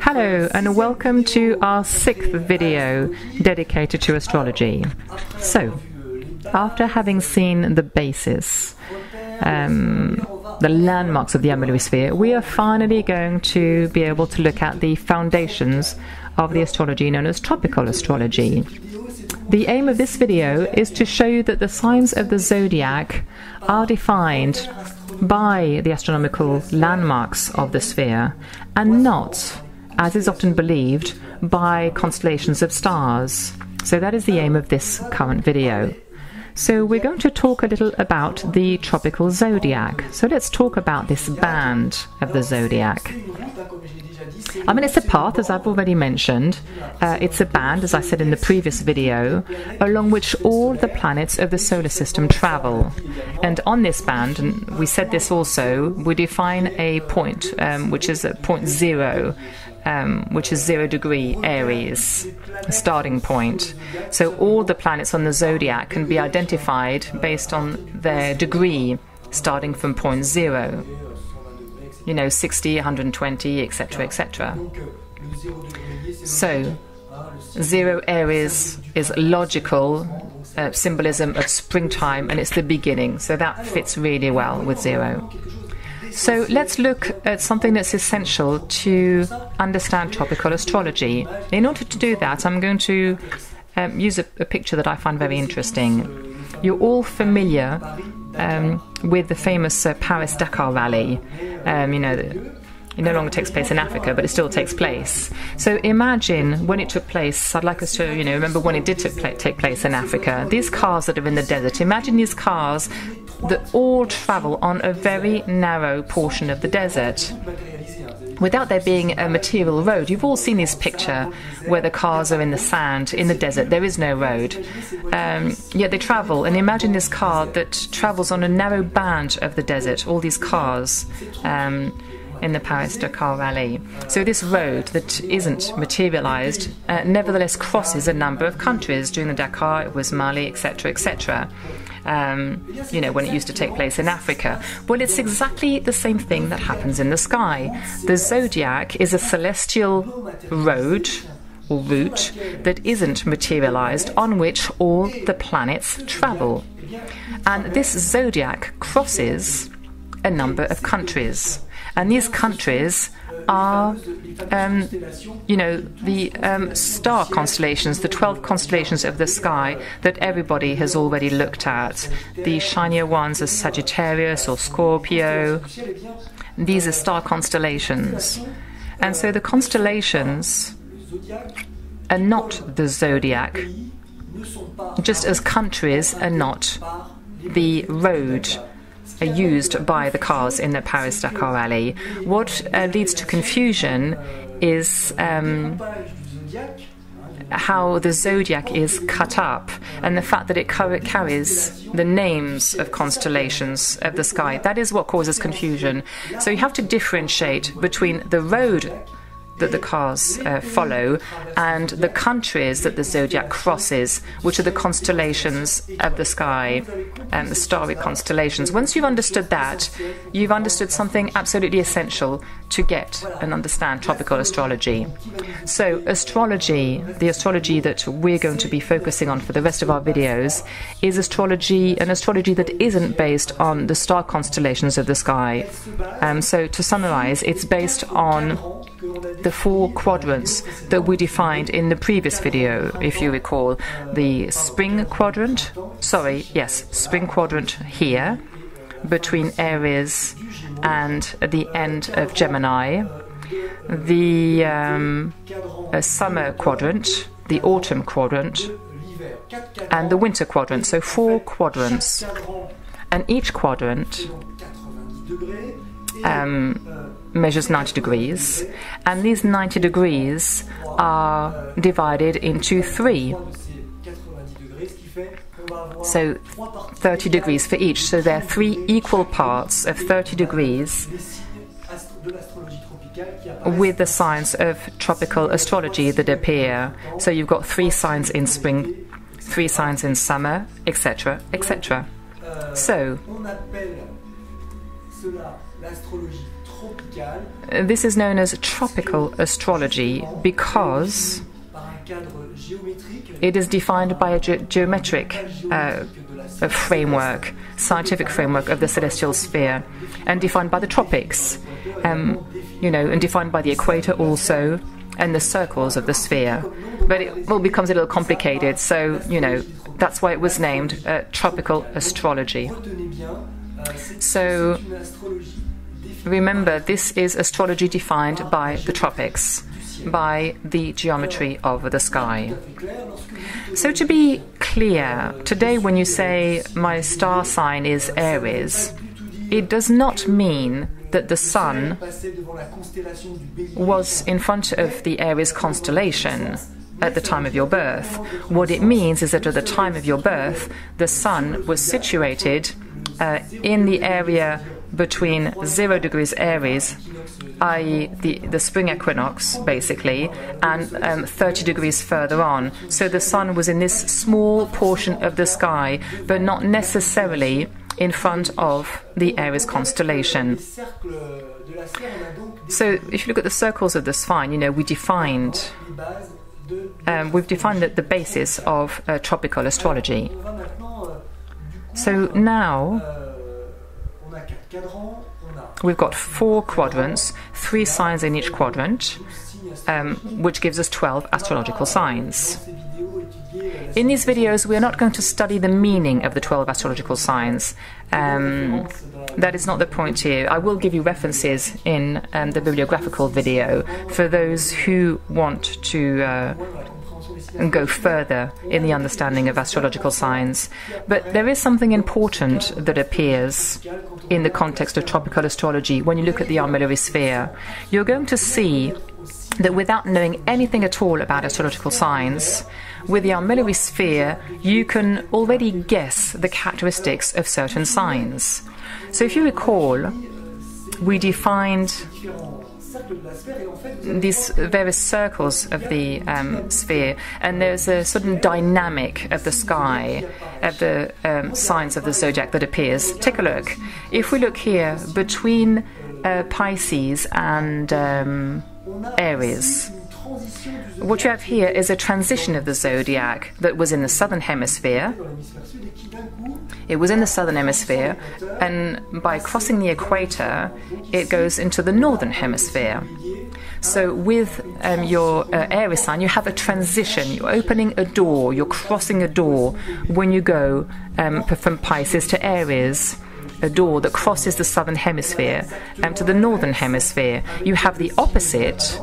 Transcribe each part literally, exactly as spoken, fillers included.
Hello and welcome to our sixth video dedicated to astrology. So, after having seen the basis, um, the landmarks of the amelosphere, we are finally going to be able to look at the foundations of the astrology known as tropical astrology. The aim of this video is to show you that the signs of the zodiac are defined by the astronomical landmarks of the sphere and not, as is often believed, by constellations of stars. So that is the aim of this current video. So we're going to talk a little about the tropical zodiac. So let's talk about this band of the zodiac. I mean, it's a path, as I've already mentioned. Uh, it's a band, as I said in the previous video, along which all the planets of the solar system travel. And on this band, and we said this also, we define a point, um, which is at point zero, Um, which is zero degree Aries, a starting point. So all the planets on the zodiac can be identified based on their degree, starting from point zero. You know, sixty, one hundred twenty, et cetera, et cetera. So zero Aries is logical uh, symbolism of springtime, and it's the beginning. So that fits really well with zero. So let's look at something that's essential to understand tropical astrology. In order to do that, I'm going to um, use a, a picture that I find very interesting. You're all familiar um, with the famous uh, Paris-Dakar rally. Um, you know, it no longer takes place in Africa, but it still takes place. So imagine when it took place. I'd like us to, you know, remember when it did take place in Africa. These cars that are in the desert. Imagine these cars that all travel on a very narrow portion of the desert without there being a material road. You've all seen this picture where the cars are in the sand, in the desert, there is no road. Um, yet they travel, and imagine this car that travels on a narrow band of the desert, all these cars um, in the Paris-Dakar rally. So this road that isn't materialized uh, nevertheless crosses a number of countries. During the Dakar, it was Mali, et cetera, et cetera. Um, you know, when it used to take place in Africa. Well, it's exactly the same thing that happens in the sky. The zodiac is a celestial road or route that isn't materialized, on which all the planets travel. And this zodiac crosses a number of countries. And these countries are, um, you know, the um, star constellations, the twelve constellations of the sky that everybody has already looked at. The shinier ones are Sagittarius or Scorpio. These are star constellations. And so the constellations are not the zodiac, just as countries are not the road are used by the cars in the Paris-Dakar rally. What uh, leads to confusion is um, how the zodiac is cut up, and the fact that it carries the names of constellations of the sky. That is what causes confusion. So you have to differentiate between the road that the cars uh, follow and the countries that the zodiac crosses, which are the constellations of the sky and the starry constellations. Once you've understood that, you've understood something absolutely essential to get and understand tropical astrology. So astrology, the astrology that we're going to be focusing on for the rest of our videos, is astrology, an astrology that isn't based on the star constellations of the sky. Um, so to summarize, it's based on the four quadrants that we defined in the previous video, if you recall. The spring quadrant, sorry, yes, spring quadrant here, between Aries and the end of Gemini. The um, summer quadrant, the autumn quadrant, and the winter quadrant. So four quadrants. And each quadrant Um, measures ninety degrees, and these ninety degrees are divided into three, so thirty degrees for each. So there are three equal parts of thirty degrees with the signs of tropical astrology that appear. So you've got three signs in spring, three signs in summer, et cetera, et cetera. So, this is known as tropical astrology because it is defined by a ge geometric uh, a framework, scientific framework of the celestial sphere, and defined by the tropics, um, you know, and defined by the equator also, and the circles of the sphere. But it all becomes a little complicated, so, you know, that's why it was named uh, tropical astrology. So, remember, this is astrology defined by the tropics, by the geometry of the sky. So to be clear, today when you say my star sign is Aries, it does not mean that the sun was in front of the Aries constellation at the time of your birth. What it means is that at the time of your birth, the sun was situated uh, in the area between zero degrees Aries, that is the, the spring equinox, basically, and um, thirty degrees further on. So the sun was in this small portion of the sky, but not necessarily in front of the Aries constellation. So if you look at the circles of the spine, you know, we defined, um, we've defined the, the basis of uh, tropical astrology. So now, we've got four quadrants, three signs in each quadrant, um, which gives us twelve astrological signs. In these videos, we are not going to study the meaning of the twelve astrological signs. Um, that is not the point here. I will give you references in um, the bibliographical video for those who want to uh, go further in the understanding of astrological signs. But there is something important that appears in the context of tropical astrology. When you look at the armillary sphere, you're going to see that without knowing anything at all about astrological signs, with the armillary sphere, you can already guess the characteristics of certain signs. So if you recall, we defined these various circles of the um, sphere, and there's a certain dynamic of the sky, of the um, signs of the zodiac that appears. Take a look. If we look here, between uh, Pisces and um, Aries, what you have here is a transition of the zodiac that was in the southern hemisphere. It was in the southern hemisphere, and by crossing the equator, it goes into the northern hemisphere. So with um, your uh, Aries sign, you have a transition. You're opening a door, you're crossing a door when you go um, from Pisces to Aries, a door that crosses the southern hemisphere um, to the northern hemisphere. You have the opposite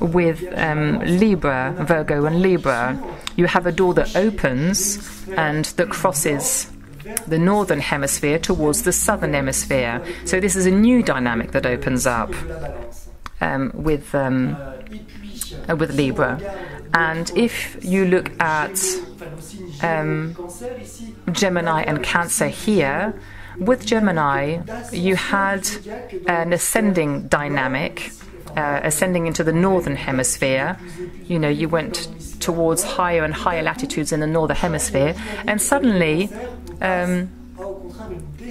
with um, Libra, Virgo and Libra. You have a door that opens and that crosses the northern hemisphere towards the southern hemisphere. So this is a new dynamic that opens up um, with, um, uh, with Libra. And if you look at um, Gemini and Cancer here, with Gemini you had an ascending dynamic, Uh, ascending into the northern hemisphere. You know, you went towards higher and higher latitudes in the northern hemisphere, and suddenly um,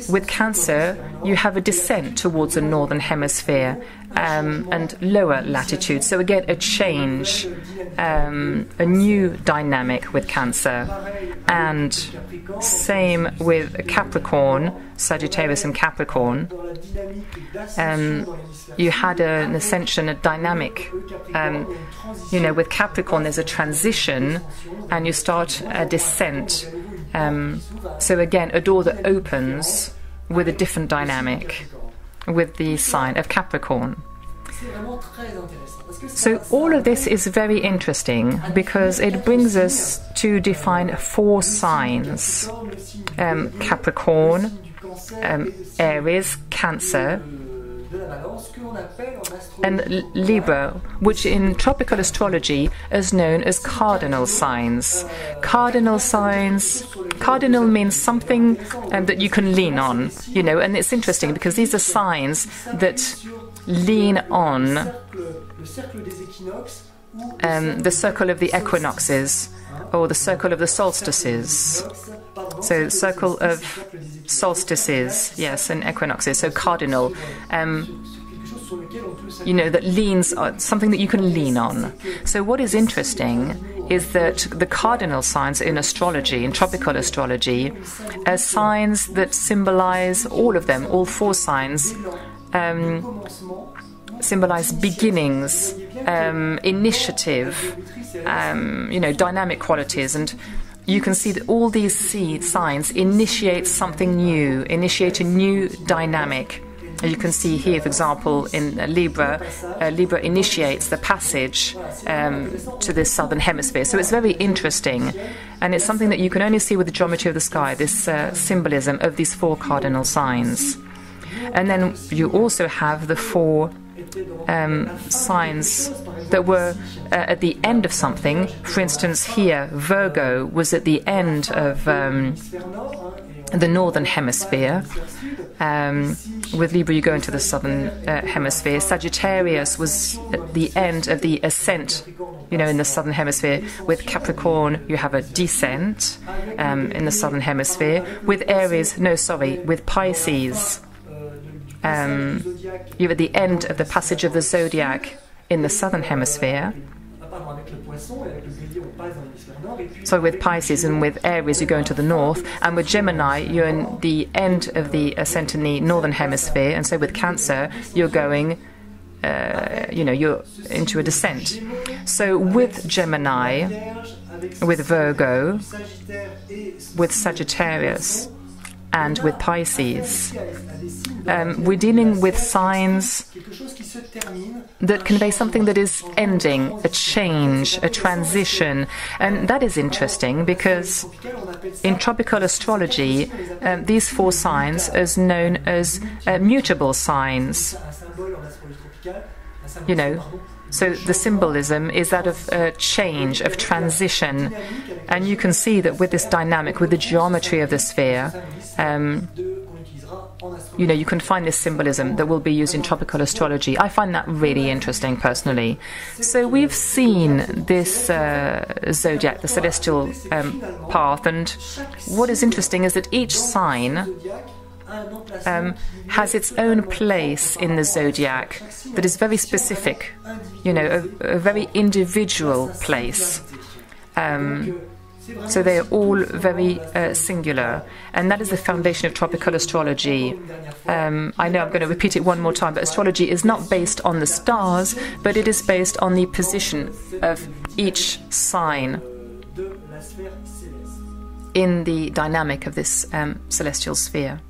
with Cancer you have a descent towards the northern hemisphere um, and lower latitudes. So again, a change, um, a new dynamic with Cancer, and same with Capricorn, Sagittarius and Capricorn. Um, you had an ascension, a dynamic. Um, you know, with Capricorn there's a transition and you start a descent. Um, so again, a door that opens with a different dynamic with the sign of Capricorn. So all of this is very interesting because it brings us to define four signs: um, Capricorn, um, Aries, Cancer and Libra, which in tropical astrology is known as cardinal signs. Cardinal signs, cardinal means something um, that you can lean on, you know, and it's interesting because these are signs that lean on um, the circle of the equinoxes, or the circle of the solstices. So circle of solstices, yes, and equinoxes, so cardinal. Um, you know, that leans on, something that you can lean on. So what is interesting is that the cardinal signs in astrology, in tropical astrology, are signs that symbolize, all of them, all four signs, um, symbolize beginnings, um, initiative, um, you know, dynamic qualities. And you can see that all these seed signs initiate something new, initiate a new dynamic. You can see here, for example, in Libra, uh, Libra initiates the passage um, to the southern hemisphere. So it's very interesting, and it's something that you can only see with the geometry of the sky, this uh, symbolism of these four cardinal signs. And then you also have the four um, signs that were uh, at the end of something. For instance, here, Virgo was at the end of um, the northern hemisphere. Um, with Libra, you go into the southern uh, hemisphere. Sagittarius was at the end of the ascent, you know, in the southern hemisphere. With Capricorn, you have a descent um, in the southern hemisphere. With Aries, no, sorry, with Pisces, um, you're at the end of the passage of the zodiac in the southern hemisphere. So with Pisces, and with Aries you go into the north, and with Gemini you're in the end of the ascent in the northern hemisphere, and so with Cancer you're going, uh, you know, you're into a descent. So with Gemini, with Virgo, with Sagittarius, and with Pisces, um, we're dealing with signs that convey something that is ending, a change, a transition. And that is interesting because in tropical astrology, um, these four signs are known as uh, mutable signs. You know, so the symbolism is that of uh, change, of transition. And you can see that with this dynamic, with the geometry of the sphere, um, you know, you can find this symbolism that will be used in tropical astrology. I find that really interesting personally. So we've seen this uh, zodiac, the celestial um, path, and what is interesting is that each sign Um, has its own place in the zodiac that is very specific, you know, a, a very individual place. Um, so they are all very uh, singular, and that is the foundation of tropical astrology. Um, I know I'm going to repeat it one more time, but astrology is not based on the stars, but it is based on the position of each sign in the dynamic of this um, celestial sphere.